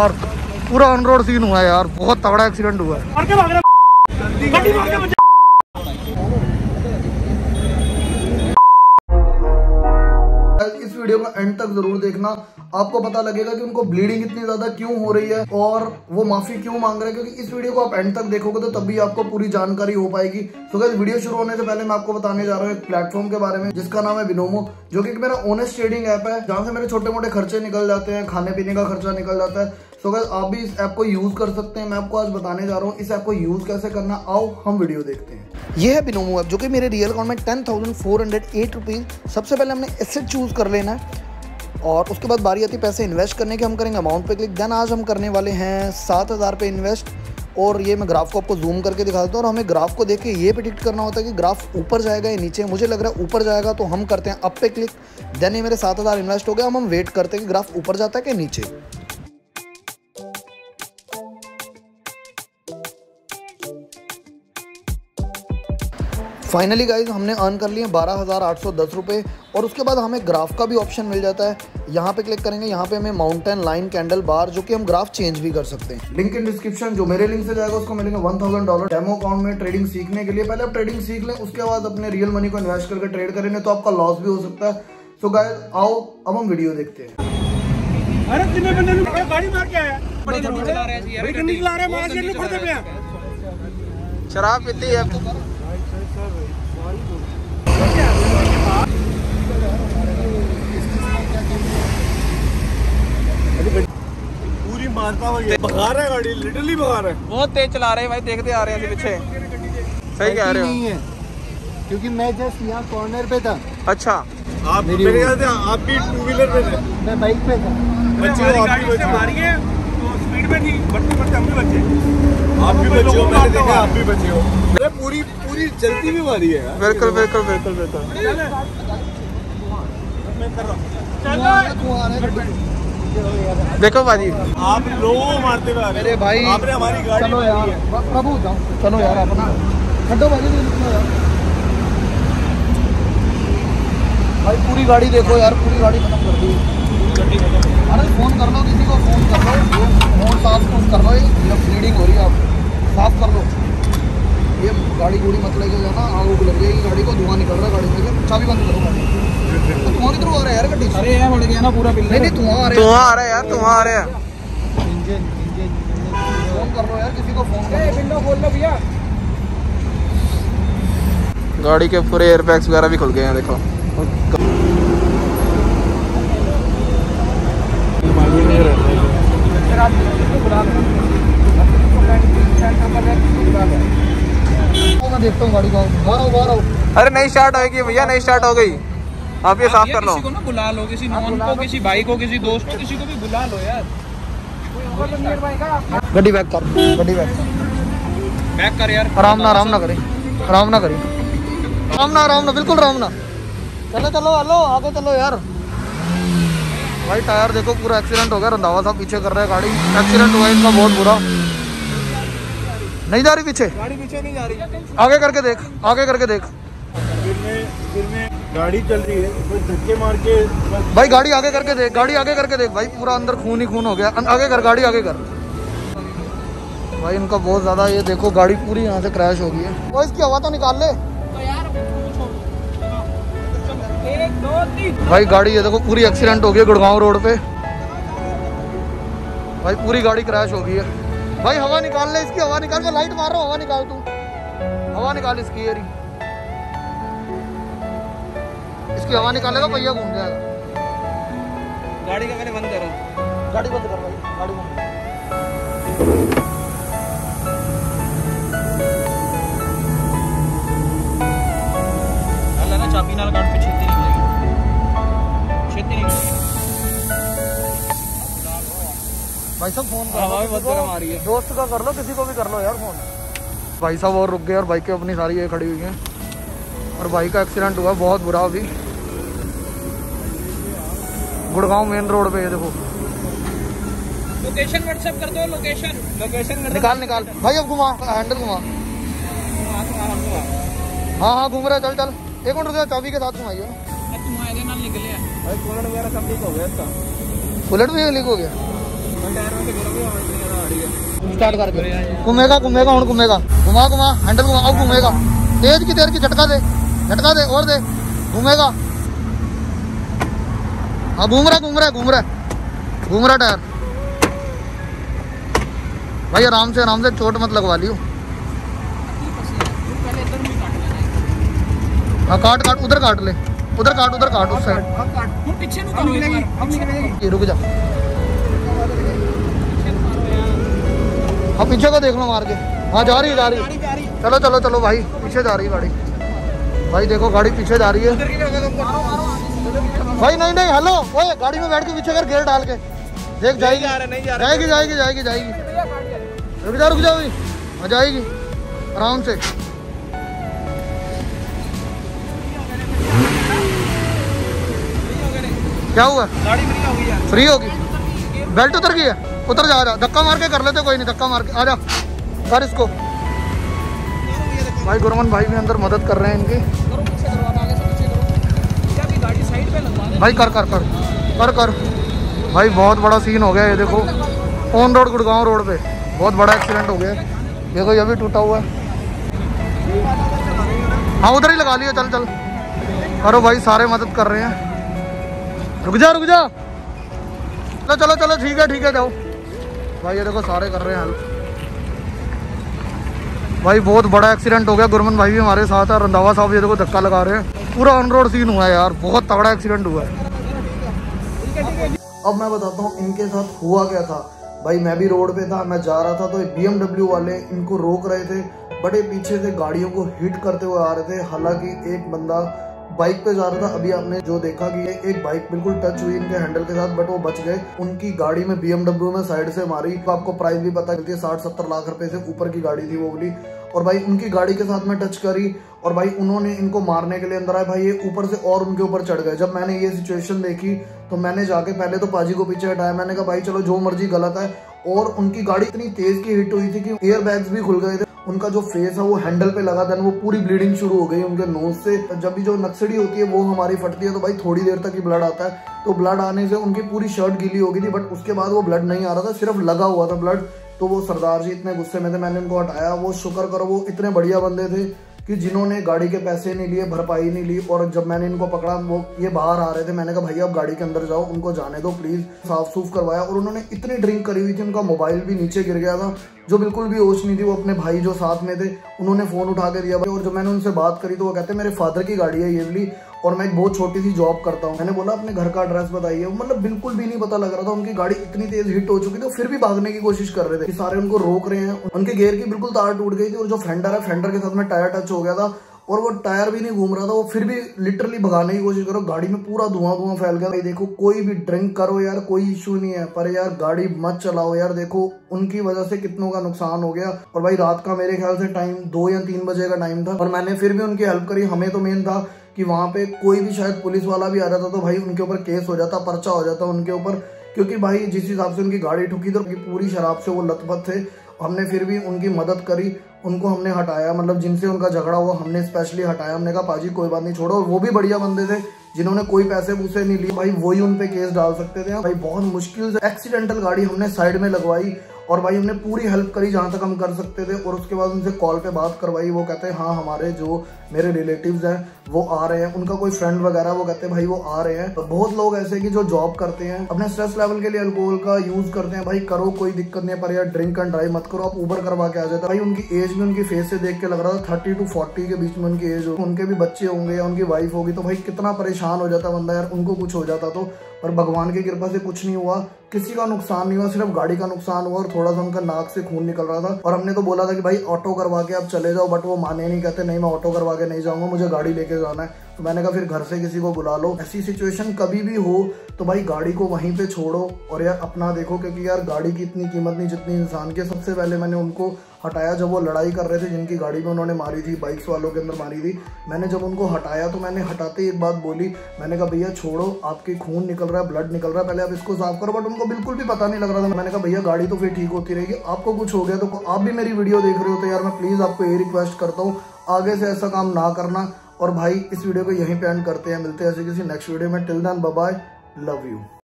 और पूरा on road scene हुआ है यार, बहुत तगड़ा एक्सीडेंट हुआ है। इस वीडियो को एंड तक जरूर देखना, आपको पता लगेगा कि उनको ब्लीडिंग इतनी ज्यादा क्यों हो रही है और वो माफी क्यों मांग रहे हैं, क्योंकि इस वीडियो को आप एंड तक देखोगे तो तभी आपको पूरी जानकारी हो पाएगी। तो गाइस, वीडियो शुरू होने से पहले मैं आपको बताने जा रहा हूँ एक प्लेटफॉर्म के बारे में जिसका नाम है बिनोमो, जो कि मेरा ऑनेस्ट ट्रेडिंग ऐप है जहाँ से मेरे छोटे मोटे खर्चे निकल जाते हैं, खाने पीने का खर्चा निकल जाता है। तो गाइस, आप भी इस ऐप को यूज कर सकते हैं। मैं आपको आज बताने जा रहा हूँ इस ऐप को यूज कैसे करना, आओ हम वीडियो देखते हैं। यह है बिनोमो ऐप, जो कि मेरे रियल अकाउंट में 10,408 रुपीज। सबसे पहले हमने एसेट चूज कर लेना है और उसके बाद बारी आती है पैसे इन्वेस्ट करने की। हम करेंगे अमाउंट पे क्लिक। देन आज हम करने वाले हैं 7,000 पे इन्वेस्ट, और ये मैं ग्राफ को आपको जूम करके दिखा देता हूँ। और हमें ग्राफ को देख के ये प्रेडिक्ट करना होता है कि ग्राफ ऊपर जाएगा या नीचे। मुझे लग रहा है ऊपर जाएगा, तो हम करते हैं अप पे क्लिक। देन ये मेरे 7,000 इन्वेस्ट हो गया। हम वेट करते हैं कि ग्राफ ऊपर जाता है कि नीचे। फाइनली गाइज, हमने अर्न कर लिए 12,810 रुपये। और उसके बाद हमें ग्राफ का भी ऑप्शन मिल जाता है, यहाँ पे क्लिक करेंगे। यहाँ पे हमें माउंटेन, लाइन, कैंडल बार, जो कि हम ग्राफ चेंज भी कर सकते हैं। लिंक इन डिस्क्रिप्शन, जो मेरे लिंक से जाएगा उसको मिलेंगे $1,000 डेमो अकाउंट में ट्रेडिंग सीखने के लिए। पहले आप ट्रेडिंग सीख लें, उसके बाद अपने रियल मनी को इन्वेस्ट करके ट्रेड करेंगे तो आपका लॉस भी हो सकता है। तो गाइज आओ, अब हम वीडियो देखते हैं। शराब पीती है पूरी मारता है, भगा रहा है गाड़ी, लिटरली भगा रहा है। बहुत तेज चला रहे हैं भाई, देखते आ रहे हैं पीछे। सही कह रहे हो। नहीं है, क्योंकि मैं जस्ट यहाँ कॉर्नर पे था। अच्छा, आप मेरे ख्याल से आप भी टू व्हीलर पे थे? मैं बाइक पे था। बच्चे गाड़ी मारी है तो स्पीड में थी, बट हम भी बचे। आप भी बचे हो, मैंने देखा आप भी बचे हो। पूरी जल्दी भी मारी है। बिल्कुल बिल्कुल बिल्कुल बिल्कुल। देखो भाजी, आप लोग मारते हुए आ रहे हैं भाई। आपने हमारी गाड़ी, चलो यार प्रभु, चलो यार अपना हटो भाजी, भाई पूरी गाड़ी देखो यार, पूरी गाड़ी खत्म कर दी। अरे फोन कर लो किसी को, फोन कर लो और साफ कुछ कर लो, ये ब्लीडिंग हो रही है, आप साफ कर लो। ये गाड़ी गोड़ी मत लेके जाना, आग लग जाएगी गाड़ी को, धुआं निकल रहा है गाड़ी से। चाबी बंद करो गाड़ी। अरे यार बढ़ गया ना पूरा बिल। नहीं तुम्हारा आ रहा है यार। फोन कर लो यार किसी को, फोन कर, विंडो खोल लो भैया। गाड़ी के पूरे एयरबैग्स वगैरह भी खुल गए हैं, देखो। मैं देखता हूँ गाड़ी को, मारो। अरे नहीं स्टार्ट होगी भैया, नहीं स्टार्ट हो गई। आप ये साफ कर लो, किसी को ना बुला लो, किसी नॉन को, किसी भाई को, किसी दोस्त को, किसी को भी बुला लो यार। गड्डी बैक कर, गड्डी बैक कर यार। आराम ना करें, बिल्कुल आराम ना। चलो हेलो, आगे चलो यार। भाई टायर देखो, पूरा एक्सीडेंट हो गया। रंधावा साहब पीछे कर रहे हैं गाड़ी, एक्सीडेंट हुआ इसका बहुत बुरा। नहीं जा रही पीछे, गाड़ी पीछे नहीं जा रही, आगे करके देख, आगे करके देख। गाड़ी चल रही है, तो धक्के मार के भाई गाड़ी आगे करके देख, गाड़ी आगे करके देख भाई, पूरा अंदर खून ही खून हो गया। आगे कर गाड़ी, आगे कर भाई। इनका बहुत ज्यादा, ये देखो गाड़ी पूरी यहाँ से क्रैश हो गई है। वो इसकी हवा तो निकाल ले भाई। गाड़ी ये देखो पूरी एक्सीडेंट हो गई है गुड़गांव रोड पे भाई, पूरी गाड़ी क्रैश हो गई है भाई। हवा निकाल ले इसकी, हवा निकाल के, लाइट मार रहा हूँ, हवा निकाल, तू हवा निकाल इसकी, ये इसकी हवा निकालेगा भैया, घूम जाएगा। गाड़ी का मैंने बंद कर रहा हूँ, गाड़ी बंद कर भाई, गाड़ी बंद। ना चाबी नाल गाड़ी पे छेती नहीं भाई साहब। फोन कर, हवा बंद कर मारी है, दोस्त का कर लो, किसी को भी कर लो यार फोन। भाई साहब और रुक गए, और बाइकें अपनी सारी ये खड़ी हुई हैं, और भाई का एक्सीडेंट हुआ बहुत बुरा। अभी गुड़गांव मेन रोड पे, ये देखो। लोकेशन व्हाट्सएप कर दो, लोकेशन निकाल भाई, अब घुमा, हैंडल घुमा। हाँ घूम रहा है, चल एक मिनट रुक जा, चाबी के साथ घुमाइए। बुलेट वगैरह सब लीक हो गया, बुलेट भी लीक हो गया। स्टार्ट करके घूमेगा घूमेगा हूँ घूमेगा घुमा घुमा हैंडल घुमा अब घूमेगा तेज की झटका दे और दे घूमेगा हाँ घूम रहा टायर भाई आराम से चोट मत लगवा लियो हाँ काट उधर काट उस साइड रुक जा हाँ पीछे का देख लो मार के हाँ जा रही चलो चलो चलो भाई पीछे जा रही है गाड़ी भाई देखो गाड़ी पीछे जा रही है भाई नहीं हेलो ओए गाड़ी में बैठ के पीछे कर गेयर डाल के देख जाएगी रुक जा भाई आ जाएगी आराम से क्या हुआ फ्री होगी बेल्ट उतर गई है उतर जा रहा धक्का मार के कर लेते कोई नहीं धक्का मार के आ जा कर इसको भाई गुरमन भाई भी अंदर मदद कर रहे हैं इनकी भाई कर भाई बहुत बड़ा सीन हो गया ये देखो ऑन रोड गुड़गांव रोड पे बहुत बड़ा एक्सीडेंट हो गया देखो ये भी टूटा हुआ है हाँ उधर ही लगा लिया चल अरे भाई सारे मदद कर रहे हैं रुक जा चलो ठीक है जाओ भाई ये देखो सारे कर रहे हैं हेल्प भाई बहुत बड़ा एक्सीडेंट हो गया गुरमन भाई भी हमारे साथ है रंधावा साहब ये देखो धक्का लगा रहे हैं पूरा ऑन रोड सीन हुआ है यार बहुत तगड़ा एक्सीडेंट हुआ है। अब मैं बताता हूँ इनके साथ हुआ क्या था। भाई मैं भी रोड पे था मैं जा रहा था तो BMW वाले इनको रोक रहे थे बड़े पीछे से गाड़ियों को हिट करते हुए आ रहे थे। हालांकि एक बंदा बाइक पे जा रहा था अभी आपने जो देखा कि एक बाइक बिल्कुल टच हुई इनके हैंडल के साथ बट वो बच गए। उनकी गाड़ी में BMW में साइड से मारी तो आपको प्राइस भी पता चलती है 60-70 लाख रुपए से ऊपर की गाड़ी थी वो वाली। और भाई उनकी गाड़ी के साथ में टच करी और भाई उन्होंने इनको मारने के लिए अंदर आए भाई ये ऊपर से और उनके ऊपर चढ़ गए। जब मैंने ये सिचुएशन देखी तो मैंने जाके पहले तो पाजी को पीछे हटाया मैंने कहा भाई चलो जो मर्जी गलत है। और उनकी गाड़ी इतनी तेज की हिट हुई थी कि एयर बैग्स भी खुल गए थे उनका जो फेस है वो हैंडल पे लगा देन वो पूरी ब्लीडिंग शुरू हो गई उनके नोज से। जब भी जो नक्सड़ी होती है वो हमारी फटती है तो भाई थोड़ी देर तक ही ब्लड आता है तो ब्लड आने से उनकी पूरी शर्ट गीली हो गई थी बट उसके बाद वो ब्लड नहीं आ रहा था सिर्फ लगा हुआ था ब्लड। तो वो सरदार जी इतने गुस्से में थे मैंने उनको हटाया वो शुक्र करो वो इतने बढ़िया बंदे थे कि जिन्होंने गाड़ी के पैसे नहीं लिए भरपाई नहीं ली। और जब मैंने इनको पकड़ा वो ये बाहर आ रहे थे मैंने कहा भैया आप गाड़ी के अंदर जाओ उनको जाने दो प्लीज साफ सूफ करवाया। और उन्होंने इतनी ड्रिंक करी हुई थी उनका मोबाइल भी नीचे गिर गया था जो बिल्कुल भी होश नहीं थी। वो अपने भाई जो साथ में थे उन्होंने फोन उठा के दिया और जब मैंने उनसे बात करी तो वो कहते हैं मेरे फादर की गाड़ी है ये वाली और मैं एक बहुत छोटी सी जॉब करता हूँ। मैंने बोला अपने घर का एड्रेस बताइए मतलब बिल्कुल भी नहीं पता लग रहा था। उनकी गाड़ी इतनी तेज हिट हो चुकी थी फिर भी भागने की कोशिश कर रहे थे कि सारे उनको रोक रहे हैं। उनके गेयर की बिल्कुल तार टूट गई थी और जो फेंडर है फेंडर के साथ में टायर टच हो गया था और वो टायर भी नहीं घूम रहा था वो फिर भी लिटरली भगाने की कोशिश करो गाड़ी में पूरा धुआं फैल गया। भाई देखो कोई भी ड्रिंक करो यार कोई इश्यू नहीं है पर यार गाड़ी मत चलाओ यार। देखो उनकी वजह से कितनों का नुकसान हो गया। और भाई रात का मेरे ख्याल से टाइम 2 या 3 बजे का टाइम था और मैंने फिर भी उनकी हेल्प करी। हमें तो मेन था कि वहां पे कोई भी शायद पुलिस वाला भी आ जाता तो भाई उनके ऊपर केस हो जाता पर्चा हो जाता उनके ऊपर क्योंकि भाई जिस हिसाब से उनकी गाड़ी ठुकी तो पूरी शराब से वो लथपथ थे। हमने फिर भी उनकी मदद करी उनको हमने हटाया मतलब जिनसे उनका झगड़ा हुआ हमने स्पेशली हटाया। हमने कहा पाजी कोई बात नहीं छोड़ो। और वो भी बढ़िया बंदे थे जिन्होंने कोई पैसे पूसे नहीं लिए भाई वही उन पे केस डाल सकते थे। भाई बहुत मुश्किल से एक्सीडेंटल गाड़ी हमने साइड में लगवाई और भाई हमने पूरी हेल्प करी जहाँ तक हम कर सकते थे। और उसके बाद उनसे कॉल पे बात करवाई वो कहते हैं हाँ हमारे जो मेरे रिलेटिव्स हैं वो आ रहे हैं उनका कोई फ्रेंड वगैरह वो कहते हैं भाई वो आ रहे हैं। तो बहुत लोग ऐसे कि जो जॉब करते हैं अपने स्ट्रेस लेवल के लिए अल्कोहल का यूज करते हैं भाई करो कोई दिक्कत नहीं है पर यार ड्रिंक एंड ड्राइव मत करो। आप ऊबर करवा के आ जाता भाई उनकी एज भी उनकी फेस से देख के लग रहा था 30 से 40 के बीच में उनकी एज हो उनके भी बच्चे होंगे या उनकी वाइफ होगी तो भाई कितना परेशान हो जाता बंदा यार उनको कुछ हो जाता तो। पर भगवान की कृपा से कुछ नहीं हुआ किसी का नुकसान नहीं हुआ सिर्फ गाड़ी का नुकसान हुआ और थोड़ा सा उनका नाक से खून निकल रहा था। और हमने तो बोला था कि भाई ऑटो करवा के आप चले जाओ बट वो माने नहीं कहते नहीं मैं ऑटो करवा के नहीं जाऊंगा मुझे गाड़ी लेके जाना है। तो मैंने कहा फिर घर से किसी को बुला लो। ऐसी सिचुएशन कभी भी हो तो भाई गाड़ी को वहीं पे छोड़ो और यार अपना देखो क्योंकि यार गाड़ी की इतनी कीमत नहीं जितनी इंसान की। सबसे पहले मैंने उनको हटाया जब वो लड़ाई कर रहे थे जिनकी गाड़ी में उन्होंने मारी थी बाइक्स वालों के अंदर मारी थी। मैंने जब उनको हटाया तो मैंने हटाते ही एक बात बोली मैंने कहा भैया छोड़ो आपके खून निकल रहा है ब्लड निकल रहा है पहले आप इसको साफ करो बट उनको बिल्कुल भी पता नहीं लग रहा था। मैंने कहा भैया गाड़ी तो फिर ठीक होती रहेगी आपको कुछ हो गया तो आप भी मेरी वीडियो देख रहे हो तो यार मैं प्लीज़ आपको ये रिक्वेस्ट करता हूँ आगे से ऐसा काम ना करना। और भाई इस वीडियो को यहीं पे एंड करते हैं मिलते हैं ऐसे किसी नेक्स्ट वीडियो में। Till then bye bye love you.